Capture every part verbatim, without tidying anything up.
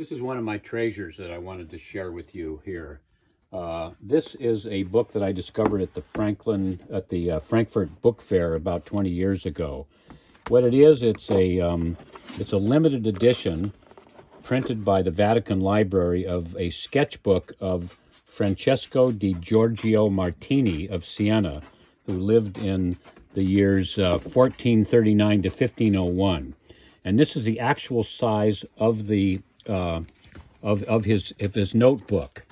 This is one of my treasures that I wanted to share with you here. Uh, this is a book that I discovered at the Franklin, at the uh, Frankfurt Book Fair about twenty years ago. What it is, it's a, um, it's a limited edition printed by the Vatican Library of a sketchbook of Francesco di Giorgio Martini of Sienna, who lived in the years uh, fourteen thirty-nine to fifteen oh one. And this is the actual size of the uh, of of his of his notebook.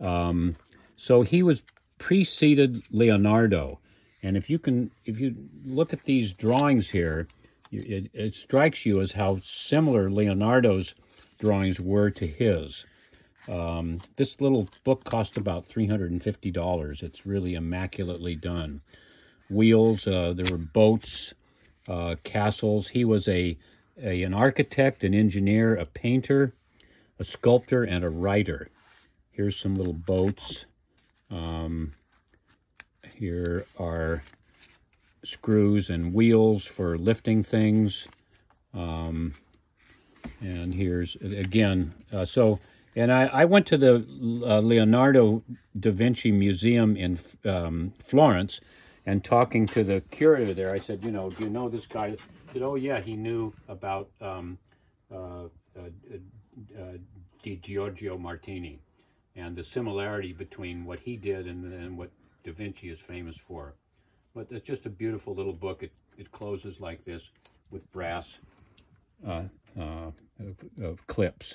Um, so he was preceded Leonardo, and if you can if you look at these drawings here, it, it strikes you as how similar Leonardo's drawings were to his. Um, this little book cost about three hundred fifty dollars. It's really immaculately done. Wheels. Uh, there were boats, uh, castles. He was a A, an architect, an engineer, a painter, a sculptor, and a writer. Here's some little boats. Um, here are screws and wheels for lifting things. Um, and here's, again, uh, so, and I, I went to the uh, Leonardo da Vinci Museum in um, Florence, and talking to the curator there, I said, you know, do you know this guy? Oh, yeah, he knew about um, uh, uh, uh, Di Giorgio Martini and the similarity between what he did and, and what Da Vinci is famous for. But it's just a beautiful little book. It, it closes like this with brass uh, uh, uh, clips.